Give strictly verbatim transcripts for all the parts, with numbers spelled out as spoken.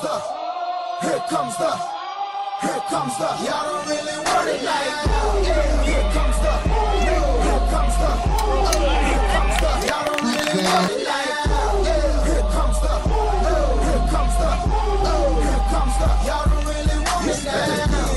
comes the, here comes the, here comes the, y'all don't really want it like that. Yeah. Here comes the, here comes the, here comes the, y'all don't really want it like that. Yeah. Here comes the, here comes the, here comes the, y'all don't really want it like that.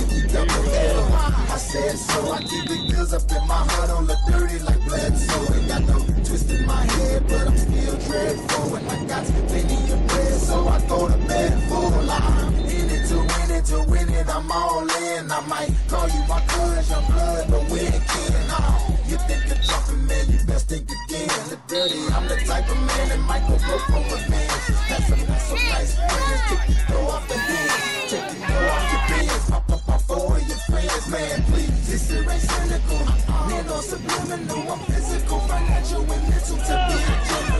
I said so, I keep the girls up in my heart, all the dirty like blood, so it got no twist in my head, but I'm still dreadful, and I got plenty of bread, so I throw the bad fool. I'm in it to win it, to win it, I'm all in. I might call you my cuz, your blood, but we're the king. Oh, you think you're jumping, man, you best think again. The dirty, I'm the type of man that might go broke for revenge. That's a nice, so nice, friends, take your throw off the head, take your throw off your bins, pop up my four of your friends, man, please. This is ain't cynical, man, no subliminal, I'm physical, financial, and mental to be a general.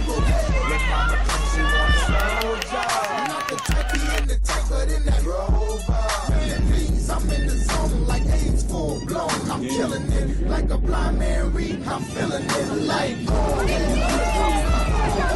Let my attention on the soldier, not the type of in the tank, but in that rover. Man, please, I'm in the zone like AIDS full blown. I'm killing it like a blind man reading. I'm feeling it like oh, yeah. That's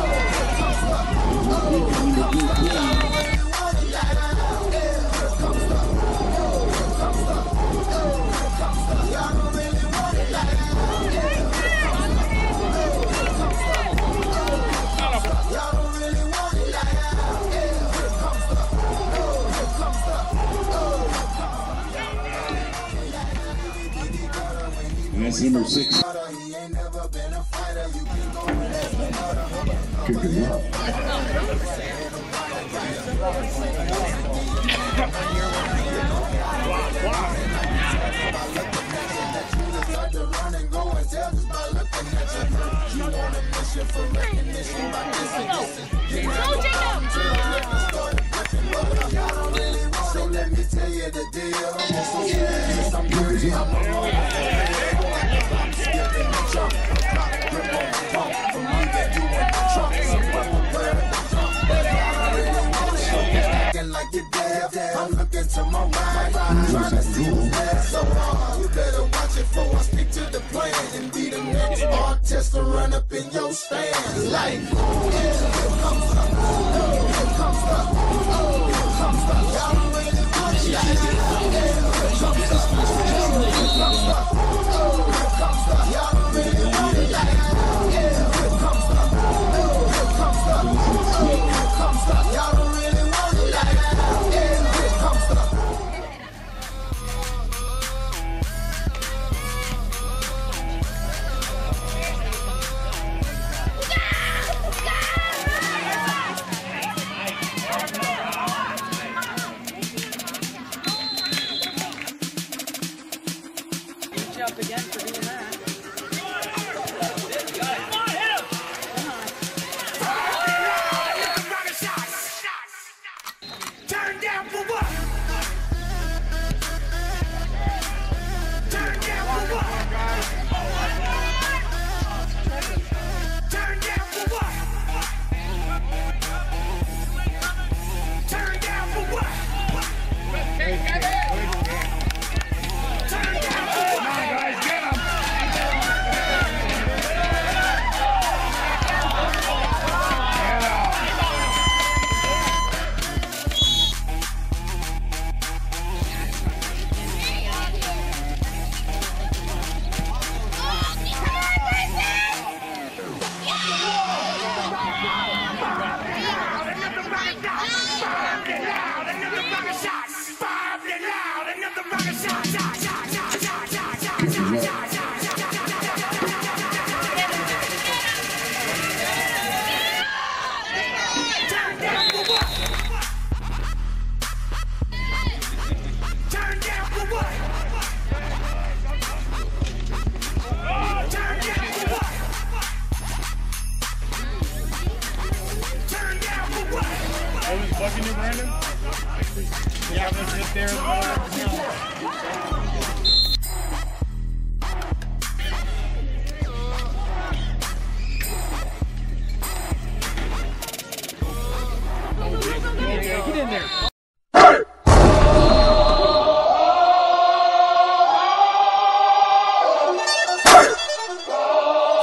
number six. He ain't never been a fighter. You can go and let me know. Good to know. So let me tell you the deal. I'm dirty. I'm I'm looking to my right, I'm trying to see who's that so hard. You better watch it before I speak to the plan and be the next artist to run up in your stand. Like, oh, yeah, here comes the, oh, here comes the, oh, here comes the, y'all don't really want it like that. Yeah, here comes the, oh, here comes the, oh, here comes the, y'all don't really want it like that. Yeah, here comes the, oh, here comes the, oh, here comes the, y'all don't really want it like that. Yeah.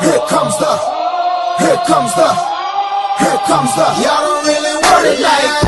Here comes the, here comes the, y'all don't really want it like